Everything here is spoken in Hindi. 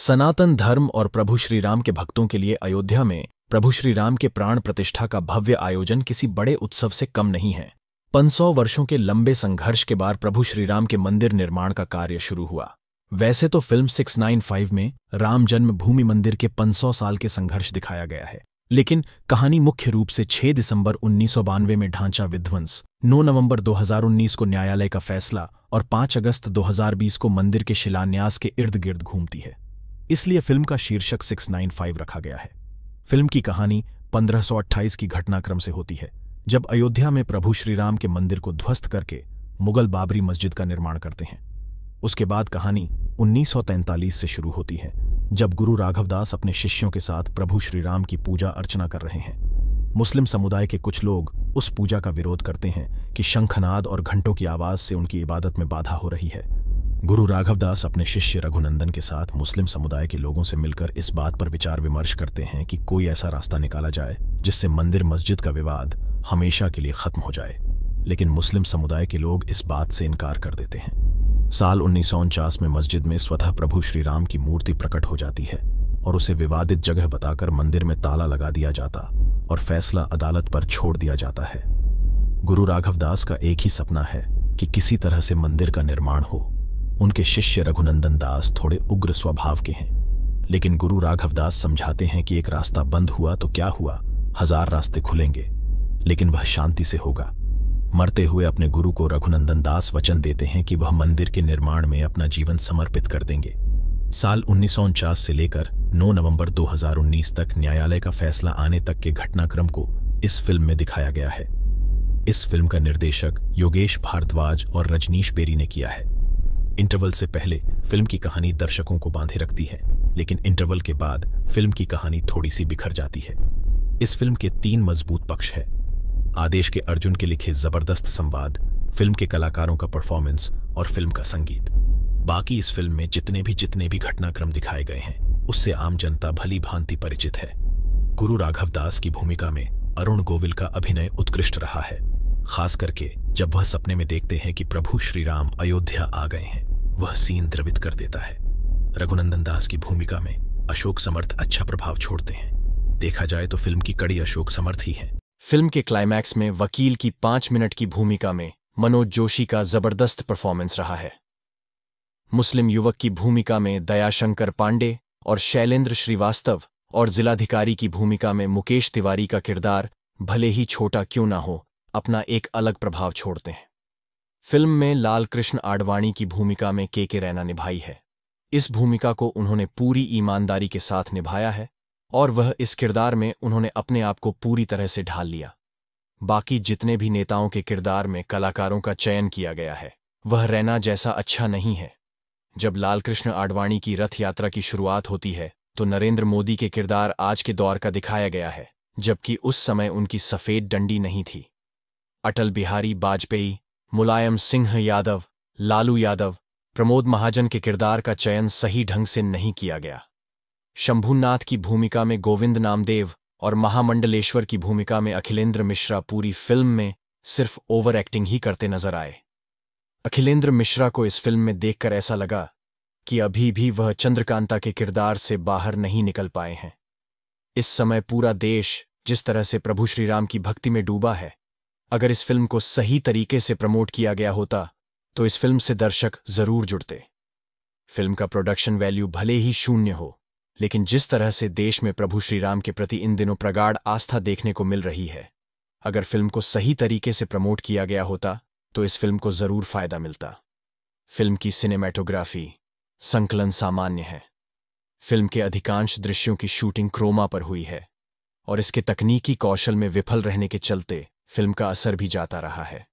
सनातन धर्म और प्रभु श्रीराम के भक्तों के लिए अयोध्या में प्रभु श्रीराम के प्राण प्रतिष्ठा का भव्य आयोजन किसी बड़े उत्सव से कम नहीं है। 500 वर्षों के लंबे संघर्ष के बाद प्रभु श्रीराम के मंदिर निर्माण का कार्य शुरू हुआ। वैसे तो फिल्म 695 में राम जन्मभूमि मंदिर के 500 साल के संघर्ष दिखाया गया है, लेकिन कहानी मुख्य रूप से 6 दिसंबर 1992 में ढांचा विध्वंस, 9 नवंबर 2019 को न्यायालय का फैसला और 5 अगस्त 2020 को मंदिर के शिलान्यास के इर्द गिर्द घूमती है। इसलिए फिल्म का शीर्षक 695 रखा गया है। फिल्म की कहानी 1528 की घटनाक्रम से होती है, जब अयोध्या में प्रभु श्रीराम के मंदिर को ध्वस्त करके मुगल बाबरी मस्जिद का निर्माण करते हैं। उसके बाद कहानी 1943 से शुरू होती है, जब गुरु राघवदास अपने शिष्यों के साथ प्रभु श्रीराम की पूजा अर्चना कर रहे हैं। मुस्लिम समुदाय के कुछ लोग उस पूजा का विरोध करते हैं कि शंखनाद और घंटों की आवाज से उनकी इबादत में बाधा हो रही है। गुरु राघवदास अपने शिष्य रघुनंदन के साथ मुस्लिम समुदाय के लोगों से मिलकर इस बात पर विचार विमर्श करते हैं कि कोई ऐसा रास्ता निकाला जाए जिससे मंदिर मस्जिद का विवाद हमेशा के लिए खत्म हो जाए, लेकिन मुस्लिम समुदाय के लोग इस बात से इनकार कर देते हैं। साल 1949 में मस्जिद में स्वतः प्रभु श्रीराम की मूर्ति प्रकट हो जाती है और उसे विवादित जगह बताकर मंदिर में ताला लगा दिया जाता और फैसला अदालत पर छोड़ दिया जाता है। गुरु राघवदास का एक ही सपना है कि किसी तरह से मंदिर का निर्माण हो। उनके शिष्य रघुनंदन दास थोड़े उग्र स्वभाव के हैं, लेकिन गुरु राघवदास समझाते हैं कि एक रास्ता बंद हुआ तो क्या हुआ, 1000 रास्ते खुलेंगे, लेकिन वह शांति से होगा। मरते हुए अपने गुरु को रघुनंदन दास वचन देते हैं कि वह मंदिर के निर्माण में अपना जीवन समर्पित कर देंगे। साल 1949 से लेकर 9 नवंबर 2019 तक न्यायालय का फैसला आने तक के घटनाक्रम को इस फिल्म में दिखाया गया है। इस फिल्म का निर्देशक योगेश भारद्वाज और रजनीश बेरी ने किया है। इंटरवल से पहले फिल्म की कहानी दर्शकों को बांधे रखती है, लेकिन इंटरवल के बाद फिल्म की कहानी थोड़ी सी बिखर जाती है। इस फिल्म के 3 मजबूत पक्ष है: आदेश के अर्जुन के लिखे जबरदस्त संवाद, फिल्म के कलाकारों का परफॉर्मेंस और फिल्म का संगीत। बाकी इस फिल्म में जितने भी घटनाक्रम दिखाए गए हैं उससे आम जनता भली भांति परिचित है। गुरु राघवदास की भूमिका में अरुण गोविल का अभिनय उत्कृष्ट रहा है, खास करके जब वह सपने में देखते हैं कि प्रभु श्रीराम अयोध्या आ गए हैं, वह सीन द्रवित कर देता है। रघुनंदन दास की भूमिका में अशोक समर्थ अच्छा प्रभाव छोड़ते हैं। देखा जाए तो फिल्म की कड़ी अशोक समर्थ ही है। फिल्म के क्लाइमैक्स में वकील की 5 मिनट की भूमिका में मनोज जोशी का जबरदस्त परफॉर्मेंस रहा है। मुस्लिम युवक की भूमिका में दयाशंकर पांडे और शैलेन्द्र श्रीवास्तव और जिलाधिकारी की भूमिका में मुकेश तिवारी का किरदार, भले ही छोटा क्यों ना हो, अपना एक अलग प्रभाव छोड़ते हैं। फिल्म में लाल कृष्ण आडवाणी की भूमिका में के रैना निभाई है। इस भूमिका को उन्होंने पूरी ईमानदारी के साथ निभाया है और वह इस किरदार में उन्होंने अपने आप को पूरी तरह से ढाल लिया। बाकी जितने भी नेताओं के किरदार में कलाकारों का चयन किया गया है वह रैना जैसा अच्छा नहीं है। जब लालकृष्ण आडवाणी की रथ यात्रा की शुरुआत होती है तो नरेंद्र मोदी के किरदार आज के दौर का दिखाया गया है, जबकि उस समय उनकी सफ़ेद डंडी नहीं थी। अटल बिहारी वाजपेयी, मुलायम सिंह यादव, लालू यादव, प्रमोद महाजन के किरदार का चयन सही ढंग से नहीं किया गया। शंभूनाथ की भूमिका में गोविंद नामदेव और महामंडलेश्वर की भूमिका में अखिलेंद्र मिश्रा पूरी फिल्म में सिर्फ ओवर एक्टिंग ही करते नजर आए। अखिलेंद्र मिश्रा को इस फिल्म में देखकर ऐसा लगा कि अभी भी वह चंद्रकांता के किरदार से बाहर नहीं निकल पाए हैं। इस समय पूरा देश जिस तरह से प्रभु श्रीराम की भक्ति में डूबा है, अगर इस फिल्म को सही तरीके से प्रमोट किया गया होता तो इस फिल्म से दर्शक जरूर जुड़ते। फिल्म का प्रोडक्शन वैल्यू भले ही शून्य हो, लेकिन जिस तरह से देश में प्रभु श्रीराम के प्रति इन दिनों प्रगाढ़ आस्था देखने को मिल रही है, अगर फिल्म को सही तरीके से प्रमोट किया गया होता तो इस फिल्म को जरूर फायदा मिलता। फिल्म की सिनेमैटोग्राफी संकलन सामान्य है। फिल्म के अधिकांश दृश्यों की शूटिंग क्रोमा पर हुई है और इसके तकनीकी कौशल में विफल रहने के चलते फिल्म का असर भी जाता रहा है।